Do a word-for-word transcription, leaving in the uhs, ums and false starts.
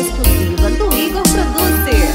exclusiva do Igor Producer.